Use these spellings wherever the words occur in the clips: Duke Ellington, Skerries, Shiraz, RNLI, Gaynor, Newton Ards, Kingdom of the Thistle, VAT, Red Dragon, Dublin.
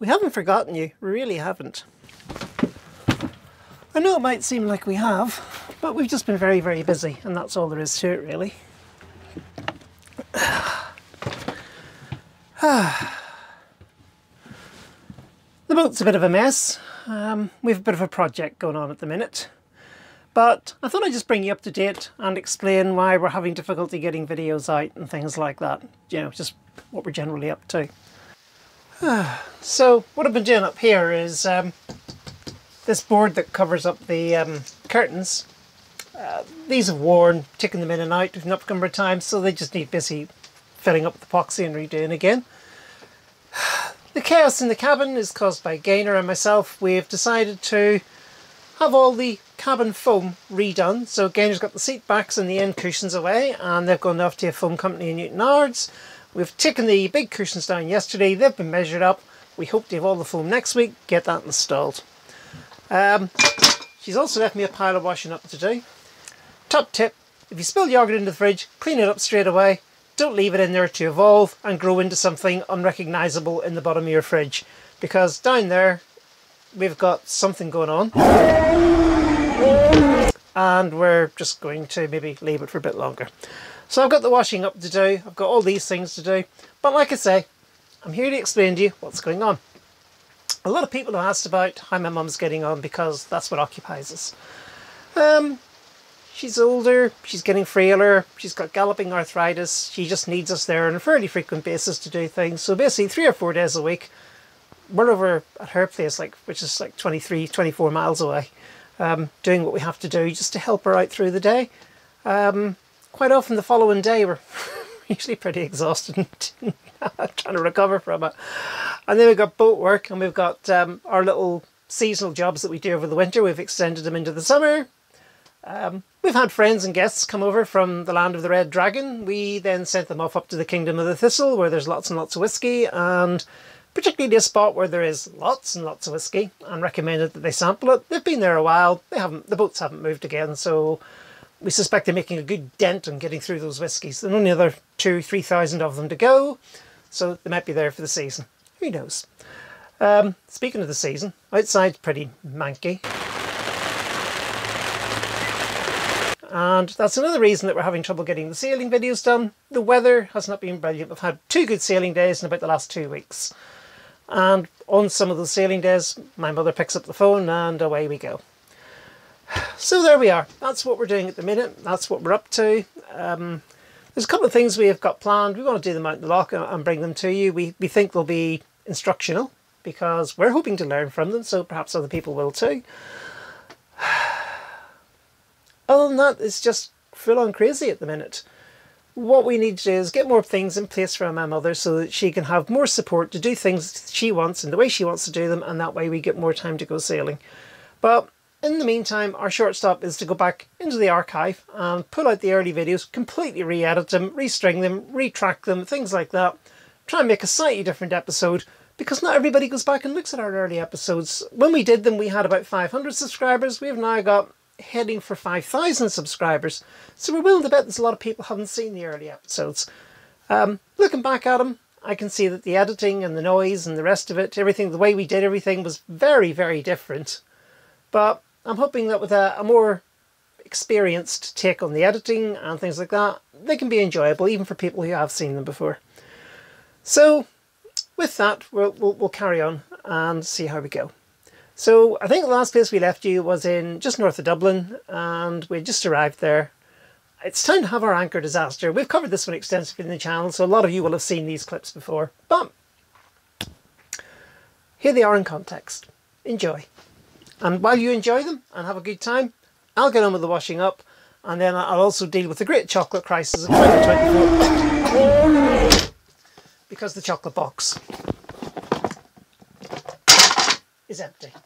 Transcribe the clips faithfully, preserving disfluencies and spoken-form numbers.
We haven't forgotten you, we really haven't. I know it might seem like we have, but we've just been very, very busy, and that's all there is to it, really. The boat's a bit of a mess. Um, we have a bit of a project going on at the minute. But I thought I'd just bring you up to date and explain why we're having difficulty getting videos out and things like that. You know, just what we're generally up to. So what I've been doing up here is um, this board that covers up the um, curtains. Uh, these have worn, taking them in and out a number of times, so they just need busy filling up with epoxy and redoing again. The chaos in the cabin is caused by Gaynor and myself. We've decided to have all the cabin foam redone. So Gaynor's got the seat backs and the end cushions away, and they've gone off to a foam company in Newton Ards. We've taken the big cushions down yesterday, they've been measured up. We hope to have all the foam next week, get that installed. Um, she's also left me a pile of washing up to do. Top tip, if you spill yoghurt into the fridge, clean it up straight away. Don't leave it in there to evolve and grow into something unrecognisable in the bottom of your fridge, because down there we've got something going on and we're just going to maybe leave it for a bit longer. So I've got the washing up to do, I've got all these things to do, but like I say, I'm here to explain to you what's going on. A lot of people have asked about how my mum's getting on, because that's what occupies us. Um, She's older, she's getting frailer, she's got galloping arthritis, she just needs us there on a fairly frequent basis to do things. So basically three or four days a week, we're over at her place, like which is like twenty-three, twenty-four miles away, um, doing what we have to do just to help her out through the day. Um, quite often the following day we're usually pretty exhausted and trying to recover from it. And then we've got boat work, and we've got um, our little seasonal jobs that we do over the winter. We've extended them into the summer. Um, we've had friends and guests come over from the land of the Red Dragon. We then sent them off up to the Kingdom of the Thistle, where there's lots and lots of whiskey, and particularly a spot where there is lots and lots of whiskey, and recommended that they sample it. They've been there a while, they haven't, the boats haven't moved again, so we suspect they're making a good dent on getting through those whiskies. There are only another two, three thousand of them to go, so they might be there for the season. Who knows? Um, speaking of the season, outside's pretty manky. And that's another reason that we're having trouble getting the sailing videos done. The weather has not been brilliant. We've had two good sailing days in about the last two weeks. And on some of those sailing days, my mother picks up the phone and away we go. So there we are. That's what we're doing at the minute. That's what we're up to. Um, there's a couple of things we have got planned. We want to do them out in the lock and bring them to you. We, we think they'll be instructional, because we're hoping to learn from them. So perhaps other people will too. Other than that, it's just full-on crazy at the minute. What we need to do is get more things in place for my mother, so that she can have more support to do things she wants and the way she wants to do them, and that way we get more time to go sailing. But in the meantime, our shortstop is to go back into the archive and pull out the early videos, completely re-edit them, restring them, retrack them, things like that. Try and make a slightly different episode, because not everybody goes back and looks at our early episodes. When we did them, we had about five hundred subscribers. We've now got heading for five thousand subscribers, so we're willing to bet there's a lot of people haven't seen the early episodes. Um, looking back at them, I can see that the editing and the noise and the rest of it, everything, the way we did everything was very, very different. But I'm hoping that with a, a more experienced take on the editing and things like that, they can be enjoyable even for people who have seen them before. So with that, we'll, we'll, we'll carry on and see how we go. So I think the last place we left you was in just north of Dublin, and we just arrived there. It's time to have our anchor disaster. We've covered this one extensively in the channel, so a lot of you will have seen these clips before, but here they are in context. Enjoy. And while you enjoy them and have a good time, I'll get on with the washing up, and then I'll also deal with the great chocolate crisis of twenty twenty-four, because the chocolate box is empty. Oh.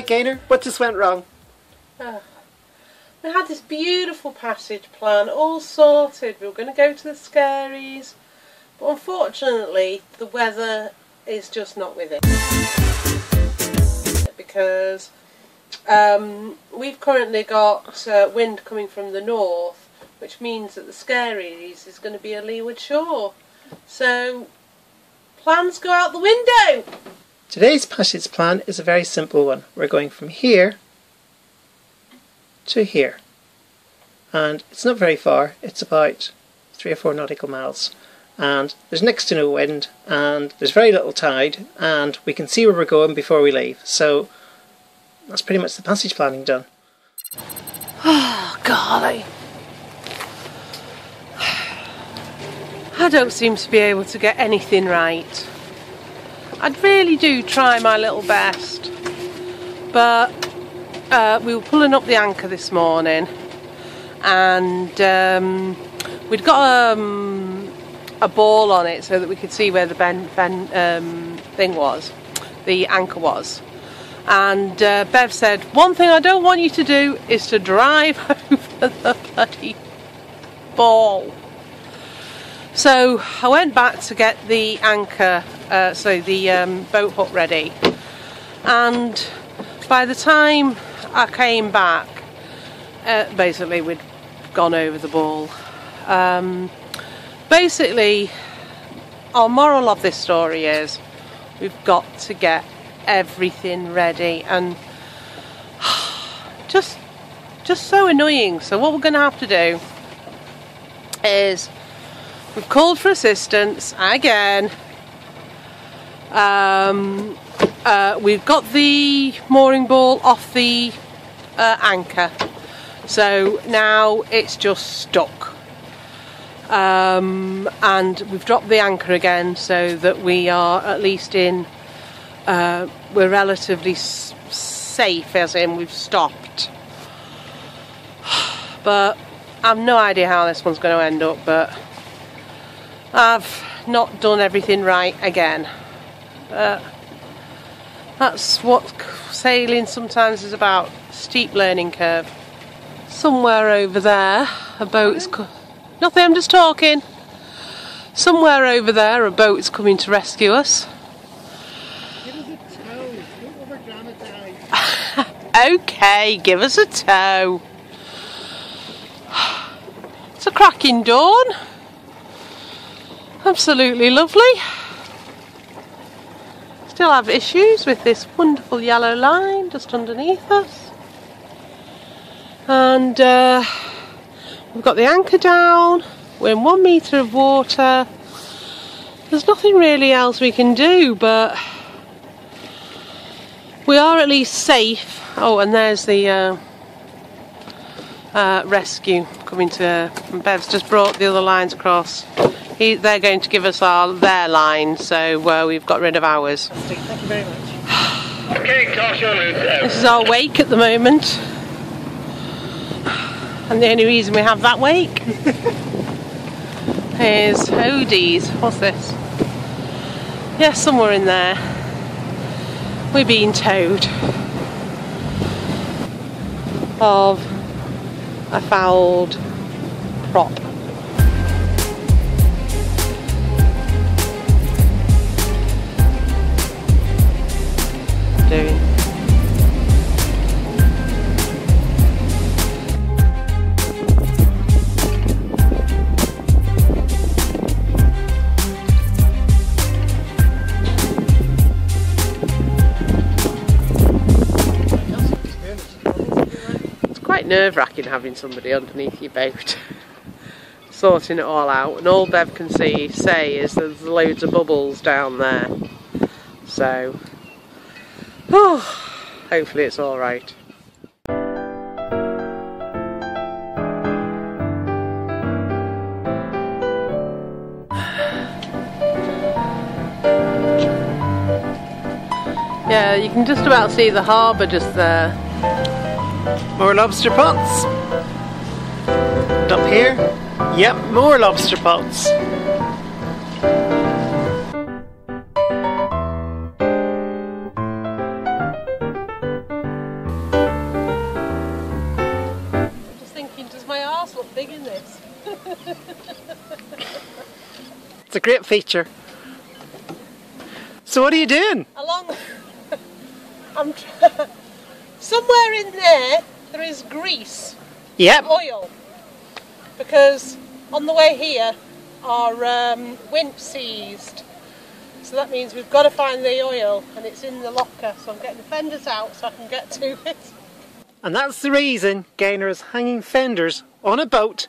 right, Gaynor? What just went wrong? Oh. We had this beautiful passage plan all sorted. We were going to go to the Skerries, but unfortunately the weather is just not with it. Because um, we've currently got uh, wind coming from the north, which means that the Skerries is going to be a leeward shore. So plans go out the window! Today's passage plan is a very simple one. We're going from here to here, and it's not very far. It's about three or four nautical miles, and there's next to no wind, and there's very little tide, and we can see where we're going before we leave. So that's pretty much the passage planning done. Oh, golly, I don't seem to be able to get anything right. I really do try my little best, but Uh, we were pulling up the anchor this morning, and um, we'd got um, a ball on it so that we could see where the ben, ben, um, thing was, the anchor was. And uh, Bev said, one thing I don't want you to do is to drive over the bloody ball. So I went back to get the anchor, uh, so the um, boat hook ready, and by the time I came back, uh, basically we'd gone over the ball. Um, basically, our moral of this story is we've got to get everything ready, and just just so annoying. So what we're going to have to do is we've called for assistance again. Um, Uh, we've got the mooring ball off the uh, anchor, so now it's just stuck, um, and we've dropped the anchor again so that we are at least in uh, we're relatively s safe, as in we've stopped. But I've no idea how this one's going to end up, but I've not done everything right again. uh, That's what sailing sometimes is about. Steep learning curve. Somewhere over there, a boat's... Nothing, I'm just talking. Somewhere over there, a boat's coming to rescue us. Give us a tow. Don't over dramatize. Okay, give us a tow. It's a cracking dawn. Absolutely lovely. Still have issues with this wonderful yellow line just underneath us, and uh, we've got the anchor down. We're in one metre of water. There's nothing really else we can do, but we are at least safe. Oh, and there's the uh, uh, rescue coming to. Uh, Bev's just brought the other lines across. He, they're going to give us our their line, so uh, we've got rid of ours. Thank you very much. Okay, this is our wake at the moment, and the only reason we have that wake is Odie's. What's this? Yeah, somewhere in there. We're being towed of a fouled prop. Doing. It's quite nerve-wracking having somebody underneath your boat sorting it all out, and all Bev can see say is there's loads of bubbles down there, so oh, hopefully it's all right. Yeah, you can just about see the harbour just there. More lobster pots. And up here, yep, more lobster pots. It's a great feature. So what are you doing? Along... I'm trying... Somewhere in there, there is grease. Yep. Oil. Because on the way here our um, wimp seized. So that means we've got to find the oil, and it's in the locker, so I'm getting the fenders out so I can get to it. And that's the reason Gaynor is hanging fenders on a boat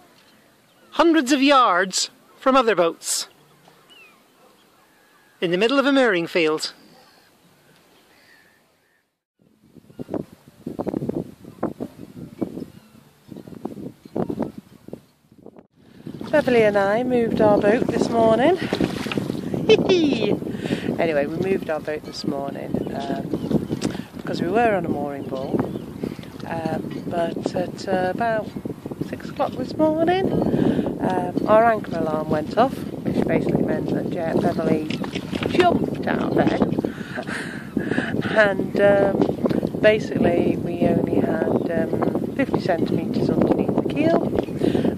hundreds of yards from other boats in the middle of a mooring field. Beverly and I moved our boat this morning. Anyway, we moved our boat this morning um, because we were on a mooring ball. Um, but at uh, about six o'clock this morning, um, our anchor alarm went off, which basically meant that Jet Beverly jumped out of bed. And um, basically, we only had um, fifty centimetres underneath the keel.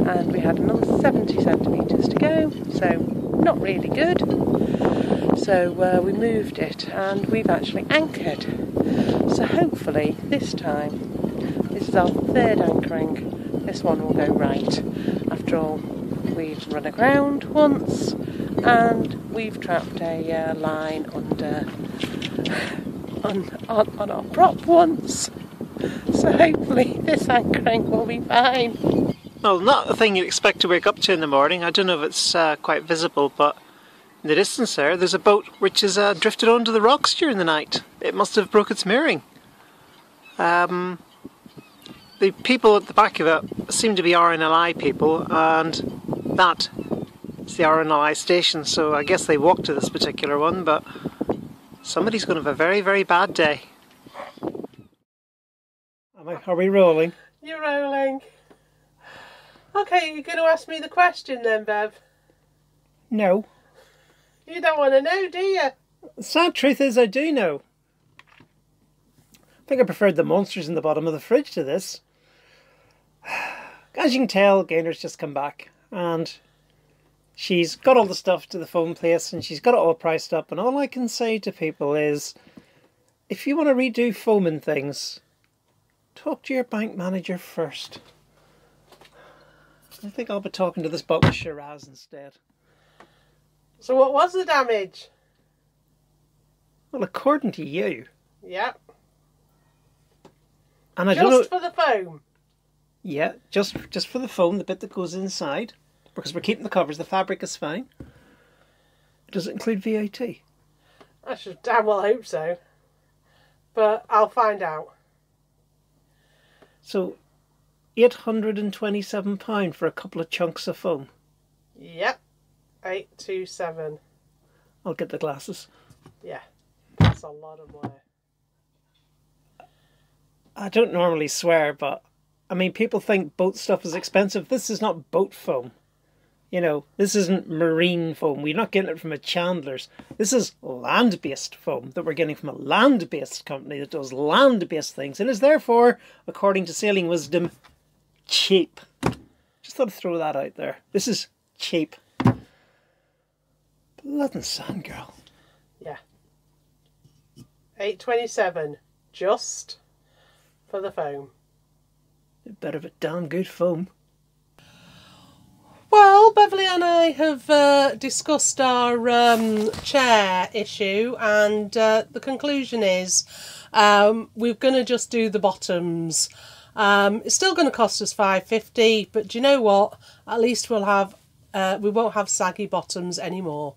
And we had another seventy centimetres to go, so not really good. So uh, we moved it, and we've actually anchored. So hopefully this time, this is our third anchoring, this one will go right. After all, we've run aground once, and we've trapped a uh, line under on, on, on our prop once. So hopefully this anchoring will be fine. Well, not the thing you'd expect to wake up to in the morning. I don't know if it's uh, quite visible, but in the distance there, there's a boat which has uh, drifted onto the rocks during the night. It must have broke its mooring. Um, the people at the back of it seem to be R N L I people, and that is the R N L I station, so I guess they walked to this particular one, but somebody's going to have a very, very bad day. Are we rolling? You're rolling. Okay, you're going to ask me the question then, Bev? No. You don't want to know, do you? The sad truth is I do know. I think I preferred the monsters in the bottom of the fridge to this. As you can tell, Gaynor's just come back, and she's got all the stuff to the phone place, and she's got it all priced up, and all I can say to people is, if you want to redo foaming things, talk to your bank manager first. I think I'll be talking to this boat with Shiraz instead. So what was the damage? Well, according to you. Yeah. And I just don't know, for the foam? Yeah, just, just for the foam, the bit that goes inside. Because we're keeping the covers, the fabric is fine. Does it include V A T? I should damn well hope so. But I'll find out. So... eight hundred and twenty-seven pounds for a couple of chunks of foam. Yep, eight two seven. I'll get the glasses. Yeah, that's a lot of money. I don't normally swear, but I mean, people think boat stuff is expensive. This is not boat foam. You know, this isn't marine foam. We're not getting it from a Chandler's. This is land-based foam that we're getting from a land-based company that does land-based things and is therefore, according to sailing wisdom, cheap. Just thought I'd throw that out there. This is cheap. Blood and sand, girl. Yeah. eight twenty-seven just for the foam. A bit of a damn good foam. Well, Beverly and I have uh, discussed our um, chair issue, and uh, the conclusion is um, we're going to just do the bottoms. Um, it's still going to cost us five pounds fifty, but do you know what? At least we'll have uh, we won't have saggy bottoms anymore.